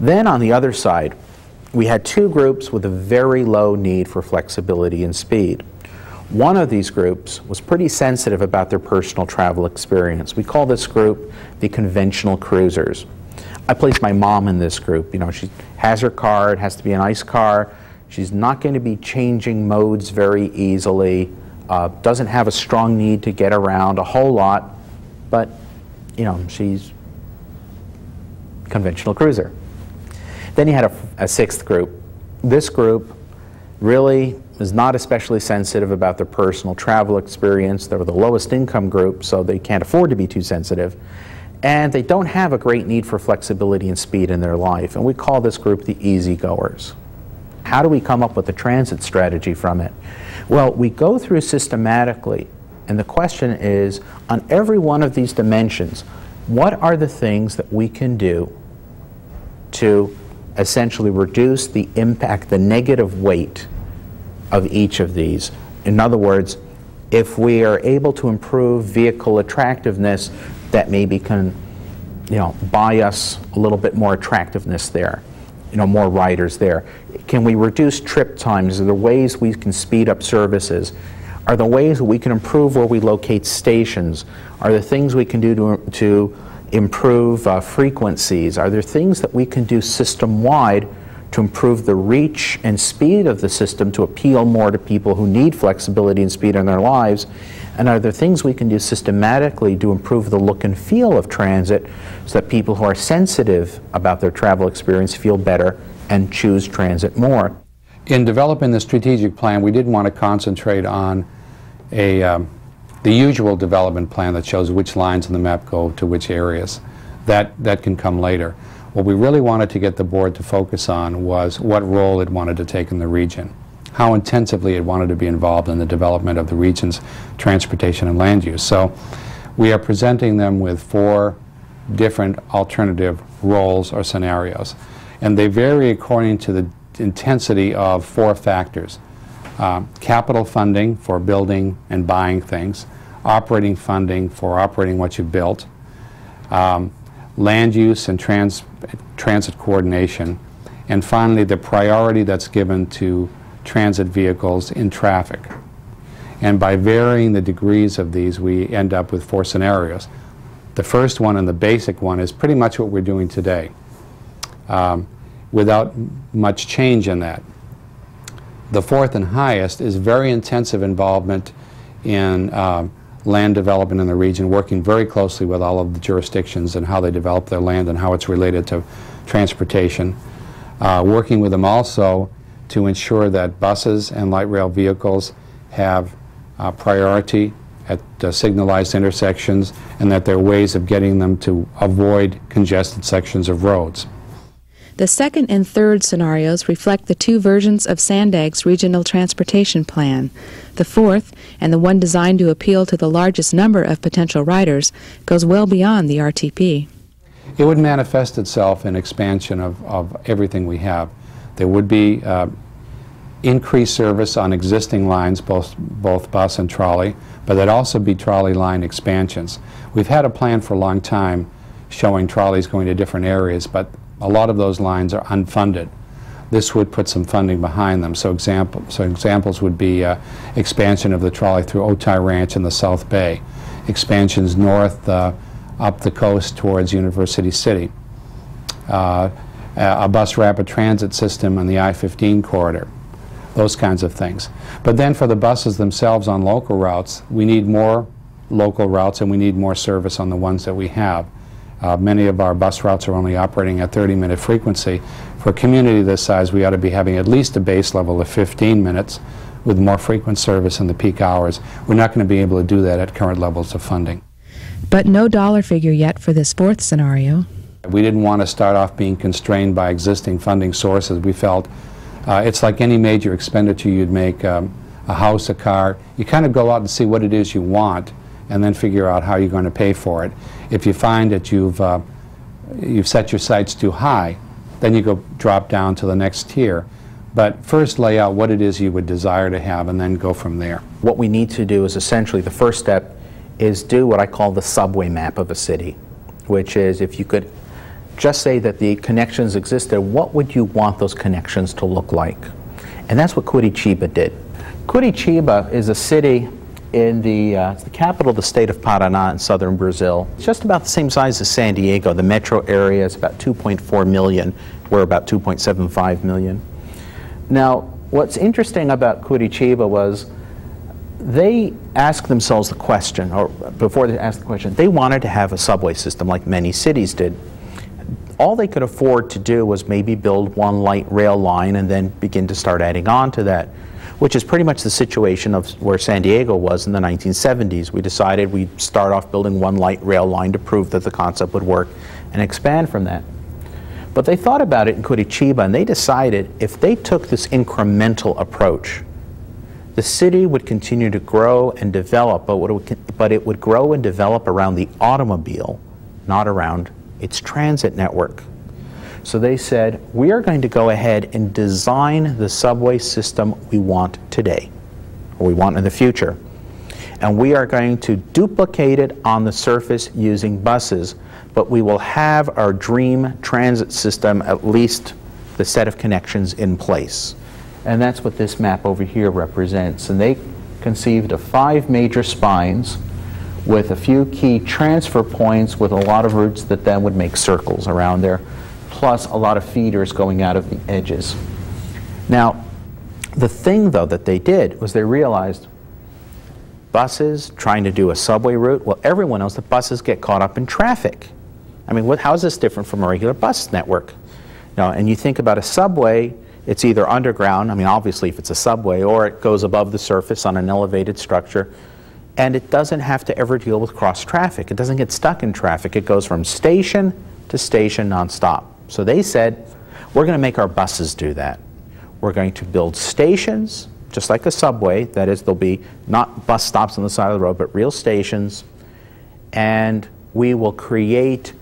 Then on the other side, we had 2 groups with a very low need for flexibility and speed. One of these groups was pretty sensitive about their personal travel experience. We call this group the conventional cruisers. I placed my mom in this group. You know, she has her car, it has to be a nice car. She's not going to be changing modes very easily, doesn't have a strong need to get around a whole lot, but, you know, she's a conventional cruiser. Then you had a 6th group. This group really is not especially sensitive about their personal travel experience. They were the lowest income group, so they can't afford to be too sensitive. And they don't have a great need for flexibility and speed in their life, and we call this group the easygoers. How do we come up with a transit strategy from it? Well, we go through systematically, and the question is, on every one of these dimensions, what are the things that we can do to essentially reduce the impact, the negative weight of each of these? In other words, if we are able to improve vehicle attractiveness, that maybe can, you know, buy us a little bit more attractiveness there, you know, more riders there. Can we reduce trip times? Are there ways we can speed up services? Are there ways we can improve where we locate stations? Are there things we can do to improve frequencies? Are there things that we can do system-wide to improve the reach and speed of the system to appeal more to people who need flexibility and speed in their lives? And are there things we can do systematically to improve the look and feel of transit so that people who are sensitive about their travel experience feel better and choose transit more? In developing the strategic plan, we didn't want to concentrate on the usual development plan that shows which lines on the map go to which areas. That can come later. What we really wanted to get the board to focus on was what role it wanted to take in the region, how intensively it wanted to be involved in the development of the region's transportation and land use. So we are presenting them with 4 different alternative roles or scenarios, and they vary according to the intensity of 4 factors: capital funding for building and buying things, operating funding for operating what you built, land use and transit coordination, and finally the priority that's given to transit vehicles in traffic. And by varying the degrees of these, we end up with 4 scenarios. The first one and the basic one is pretty much what we're doing today, without much change in that. The fourth and highest is very intensive involvement in land development in the region, working very closely with all of the jurisdictions and how they develop their land and how it's related to transportation. Working with them also to ensure that buses and light rail vehicles have priority at signalized intersections and that there are ways of getting them to avoid congested sections of roads. The second and third scenarios reflect the 2 versions of SANDAG's Regional Transportation Plan. The fourth, and the one designed to appeal to the largest number of potential riders, goes well beyond the RTP. It would manifest itself in expansion of everything we have. There would be increased service on existing lines, both bus and trolley, but there'd also be trolley line expansions. We've had a plan for a long time showing trolleys going to different areas, but a lot of those lines are unfunded. This would put some funding behind them. So examples would be expansion of the trolley through Otay Ranch in the South Bay, expansions north up the coast towards University City, a bus rapid transit system on the I-15 corridor, those kinds of things. But then for the buses themselves on local routes, we need more local routes and we need more service on the ones that we have. Many of our bus routes are only operating at 30-minute frequency. For a community this size, we ought to be having at least a base level of 15 minutes with more frequent service in the peak hours. We're not going to be able to do that at current levels of funding. But no dollar figure yet for this fourth scenario. We didn't want to start off being constrained by existing funding sources. We felt it's like any major expenditure you'd make, a house, a car. You kind of go out and see what it is you want and then figure out how you're going to pay for it. If you find that you've set your sights too high, then you go drop down to the next tier. But first lay out what it is you would desire to have and then go from there. What we need to do is essentially, the first step is do what I call the subway map of a city, which is if you could just say that the connections existed, what would you want those connections to look like? And that's what Curitiba did. Curitiba is a city in the capital of the state of Paraná in southern Brazil. It's just about the same size as San Diego. The metro area is about 2.4 million. We're about 2.75 million. Now, what's interesting about Curitiba was they asked themselves the question, or before they asked the question, they wanted to have a subway system like many cities did. All they could afford to do was maybe build one light rail line and then begin to start adding on to that, which is pretty much the situation of where San Diego was in the 1970s. We decided we'd start off building one light rail line to prove that the concept would work and expand from that. But they thought about it in Curitiba, and they decided if they took this incremental approach, the city would continue to grow and develop, but it would grow and develop around the automobile, not around its transit network. So they said, we are going to go ahead and design the subway system we want today, or we want in the future. And we are going to duplicate it on the surface using buses, but we will have our dream transit system, at least the set of connections, in place. And that's what this map over here represents. And they conceived of 5 major spines with a few key transfer points with a lot of routes that then would make circles around there, plus a lot of feeders going out of the edges. Now, the thing, though, that they did was they realized buses trying to do a subway route, well, everyone knows that buses get caught up in traffic. I mean, how is this different from a regular bus network? Now, and you think about a subway, it's either underground, I mean, obviously if it's a subway, or it goes above the surface on an elevated structure, and it doesn't have to ever deal with cross traffic. It doesn't get stuck in traffic. It goes from station to station nonstop. So they said, we're going to make our buses do that. We're going to build stations, just like a subway. That is, there'll be not bus stops on the side of the road, but real stations. And we will create,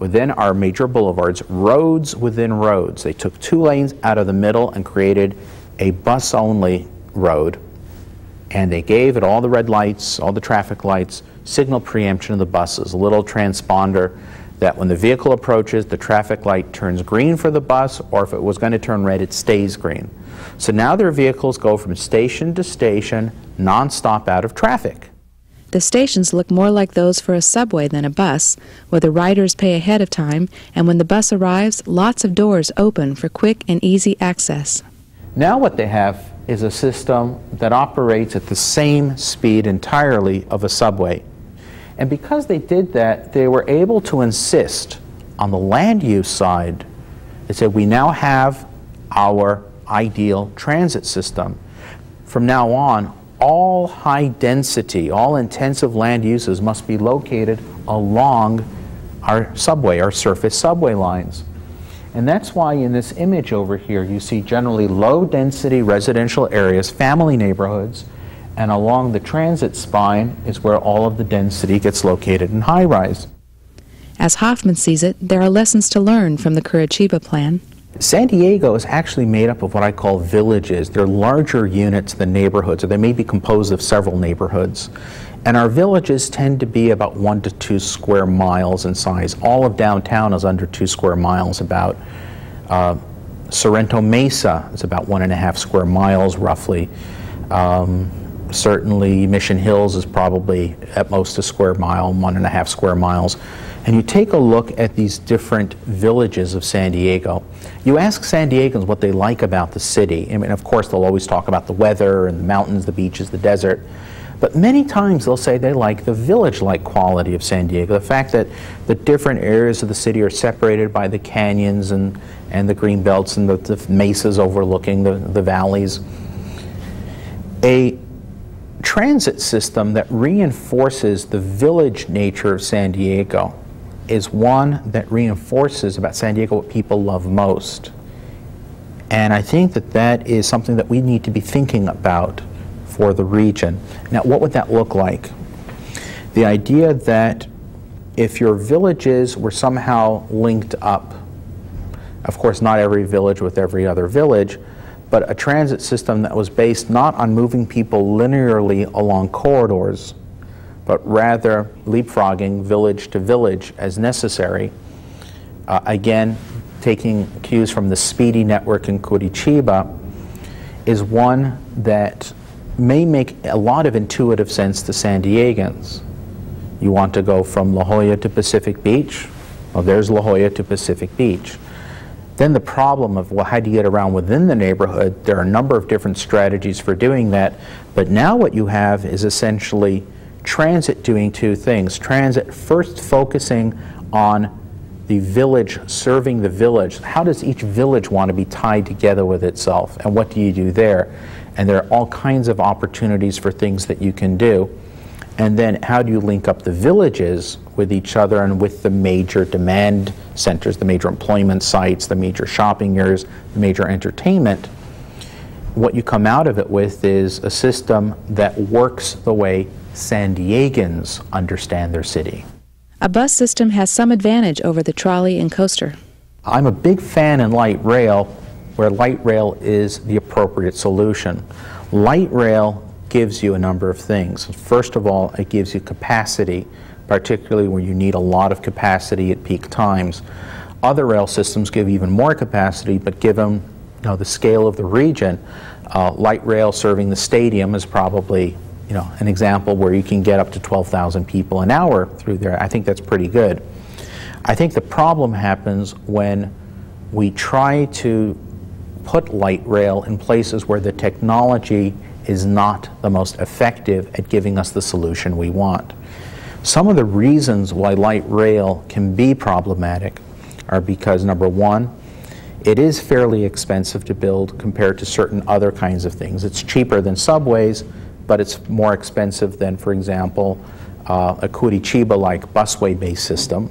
within our major boulevards, roads within roads. They took 2 lanes out of the middle and created a bus-only road. And they gave it all the red lights, all the traffic lights, signal preemption of the buses, a little transponder that when the vehicle approaches, the traffic light turns green for the bus, or if it was going to turn red, it stays green. So now their vehicles go from station to station, nonstop out of traffic. The stations look more like those for a subway than a bus, where the riders pay ahead of time, and when the bus arrives, lots of doors open for quick and easy access. Now what they have is a system that operates at the same speed entirely of a subway. And because they did that, they were able to insist on the land use side. They said, we now have our ideal transit system. From now on, all high density, all intensive land uses must be located along our subway, our surface subway lines. And that's why in this image over here, you see generally low density residential areas, family neighborhoods, and along the transit spine is where all of the density gets located in high-rise. As Hoffman sees it, there are lessons to learn from the Curitiba plan. San Diego is actually made up of what I call villages. They're larger units than neighborhoods, or they may be composed of several neighborhoods. And our villages tend to be about 1 to 2 square miles in size. All of downtown is under 2 square miles about. Sorrento Mesa is about 1.5 square miles, roughly. Certainly Mission Hills is probably at most a square mile, 1.5 square miles. And you take a look at these different villages of San Diego. You ask San Diegans what they like about the city. I mean, of course, they'll always talk about the weather and the mountains, the beaches, the desert. But many times they'll say they like the village-like quality of San Diego, the fact that the different areas of the city are separated by the canyons and the green belts and the mesas overlooking the valleys. A transit system that reinforces the village nature of San Diego is one that reinforces about San Diego what people love most. And I think that that is something that we need to be thinking about for the region. Now, what would that look like? The idea that if your villages were somehow linked up, of course not every village with every other village, but a transit system that was based not on moving people linearly along corridors, but rather leapfrogging village to village as necessary. Again, taking cues from the speedy network in Curitiba is one that may make a lot of intuitive sense to San Diegans. You want to go from La Jolla to Pacific Beach? Well, there's La Jolla to Pacific Beach. Then the problem of, well, how do you get around within the neighborhood? There are a number of different strategies for doing that, but now what you have is essentially transit doing 2 things. Transit first focusing on the village, serving the village. How does each village want to be tied together with itself, and what do you do there? And there are all kinds of opportunities for things that you can do. And then how do you link up the villages with each other and with the major demand centers, the major employment sites, the major shopping areas, the major entertainment? What you come out of it with is a system that works the way San Diegans understand their city. A bus system has some advantage over the trolley and coaster. I'm a big fan in light rail, where light rail is the appropriate solution. Light rail gives you a number of things. First of all, it gives you capacity, particularly when you need a lot of capacity at peak times. Other rail systems give even more capacity, but given the scale of the region, light rail serving the stadium is probably an example where you can get up to 12,000 people an hour through there. I think that's pretty good. I think the problem happens when we try to put light rail in places where the technology is not the most effective at giving us the solution we want. Some of the reasons why light rail can be problematic are because, number one, it is fairly expensive to build compared to certain other kinds of things. It's cheaper than subways, but it's more expensive than, for example, a Curitiba-like busway-based system.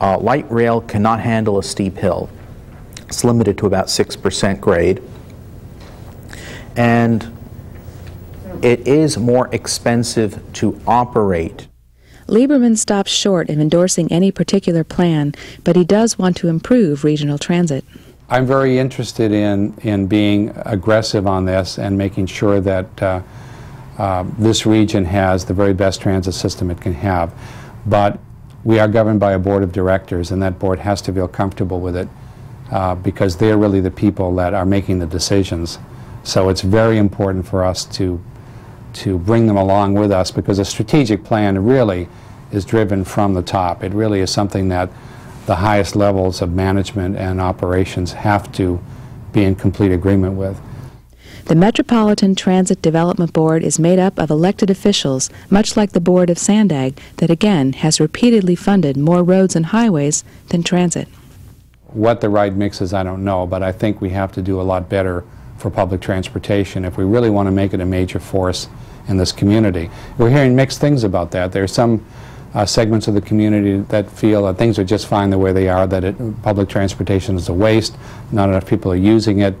Light rail cannot handle a steep hill. It's limited to about 6% grade. And it is more expensive to operate. Lieberman stops short of endorsing any particular plan, but he does want to improve regional transit. I'm very interested in being aggressive on this and making sure that this region has the very best transit system it can have. But we are governed by a board of directors, and that board has to feel comfortable with it because they're really the people that are making the decisions. So it's very important for us to bring them along with us, because a strategic plan really is driven from the top. It really is something that the highest levels of management and operations have to be in complete agreement with. The Metropolitan Transit Development Board is made up of elected officials, much like the Board of Sandag, that again has repeatedly funded more roads and highways than transit. What the right mix is, I don't know, but I think we have to do a lot better for public transportation if we really want to make it a major force in this community. We're hearing mixed things about that. There are some segments of the community that feel that things are just fine the way they are, that public transportation is a waste, not enough people are using it,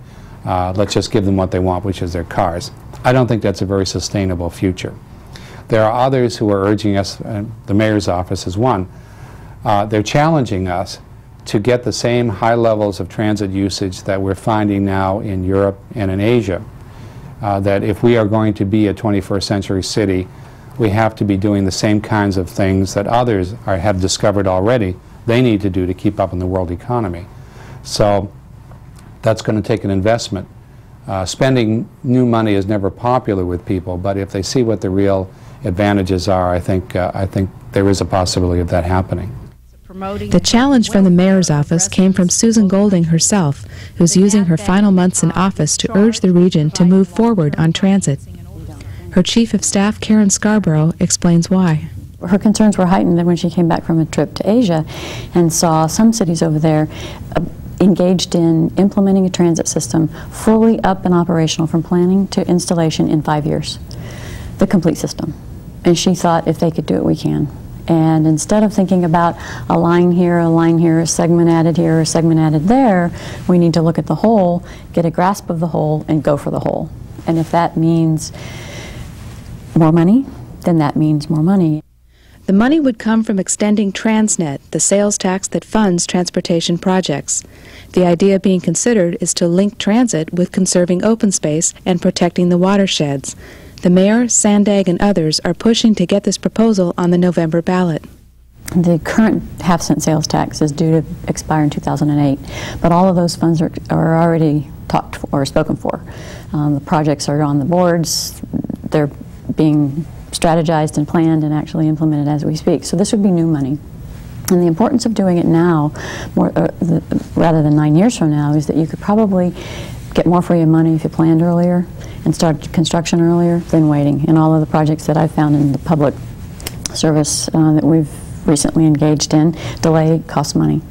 let's just give them what they want, which is their cars. I don't think that's a very sustainable future. There are others who are urging us, the mayor's office is one, they're challenging us to get the same high levels of transit usage that we're finding now in Europe and in Asia. That if we are going to be a 21st century city, we have to be doing the same kinds of things that others have discovered already they need to do to keep up in the world economy. So that's going to take an investment. Spending new money is never popular with people, but if they see what the real advantages are, I think there is a possibility of that happening. The challenge from the mayor's office came from Susan Golding herself, who's using her final months in office to urge the region to move forward on transit. Her chief of staff, Karen Scarborough, explains why. Her concerns were heightened when she came back from a trip to Asia and saw some cities over there engaged in implementing a transit system fully up and operational from planning to installation in 5 years, the complete system. And she thought, if they could do it, we can. And instead of thinking about a line here, a segment added here, a segment added there, we need to look at the whole, get a grasp of the whole, and go for the whole. And if that means more money, then that means more money. The money would come from extending Transnet, the sales tax that funds transportation projects. The idea being considered is to link transit with conserving open space and protecting the watersheds. The mayor, Sandag, and others are pushing to get this proposal on the November ballot. The current half-cent sales tax is due to expire in 2008, but all of those funds are already talked for or spoken for. The projects are on the boards. They're being strategized and planned and actually implemented as we speak. So this would be new money. And the importance of doing it now, rather than 9 years from now, is that you could probably get more for your money if you planned earlier and start construction earlier than waiting. And all of the projects that I've found in the public service that we've recently engaged in, delay costs money.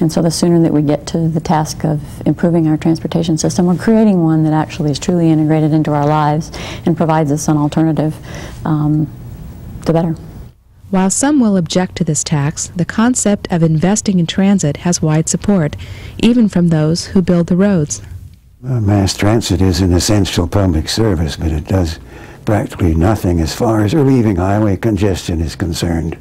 And so the sooner that we get to the task of improving our transportation system, we're creating one that actually is truly integrated into our lives and provides us an alternative the better. While some will object to this tax, the concept of investing in transit has wide support, even from those who build the roads. Mass transit is an essential public service, but it does practically nothing as far as relieving highway congestion is concerned.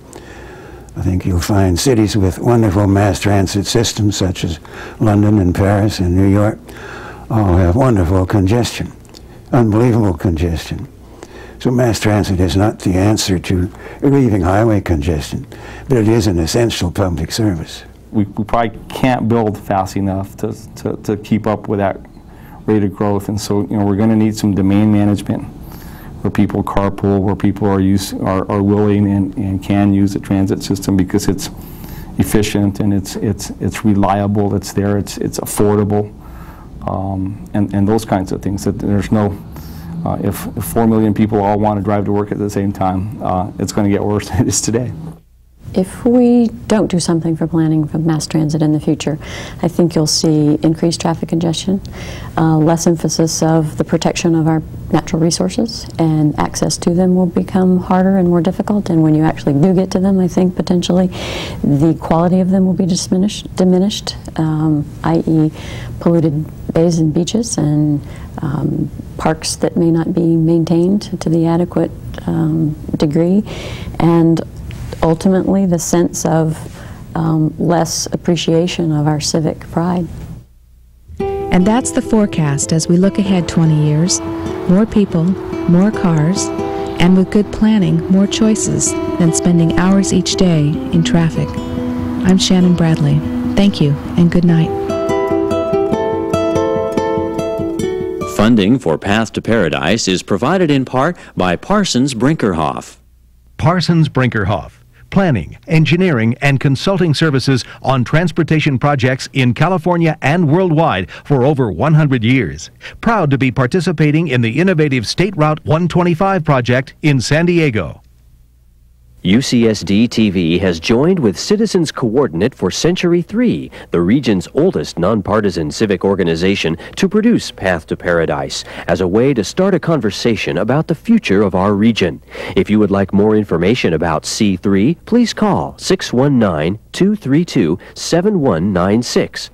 I think you'll find cities with wonderful mass transit systems, such as London and Paris and New York, all have wonderful congestion, unbelievable congestion. So mass transit is not the answer to relieving highway congestion, but it is an essential public service. We probably can't build fast enough to keep up with that rate of growth, and so we're going to need some domain management where people carpool, where people are willing and can use the transit system because it's efficient and it's reliable, it's there, it's affordable, and those kinds of things. That there's no if 4 million people all want to drive to work at the same time, it's going to get worse than it is today. If we don't do something for planning for mass transit in the future, I think you'll see increased traffic congestion, less emphasis of the protection of our natural resources, and access to them will become harder and more difficult. And when you actually do get to them, I think potentially the quality of them will be diminished, i.e. polluted bays and beaches and parks that may not be maintained to the adequate degree, and ultimately the sense of less appreciation of our civic pride. And that's the forecast as we look ahead 20 years. More people, more cars, and with good planning, more choices than spending hours each day in traffic. I'm Shannon Bradley. Thank you and good night. Funding for Path to Paradise is provided in part by Parsons Brinckerhoff. Parsons Brinckerhoff. Planning, engineering, and consulting services on transportation projects in California and worldwide for over 100 years. Proud to be participating in the innovative State Route 125 project in San Diego. UCSD TV has joined with Citizens Coordinate for Century 3, the region's oldest nonpartisan civic organization, to produce Path to Paradise as a way to start a conversation about the future of our region. If you would like more information about C3, please call 619-232-7196.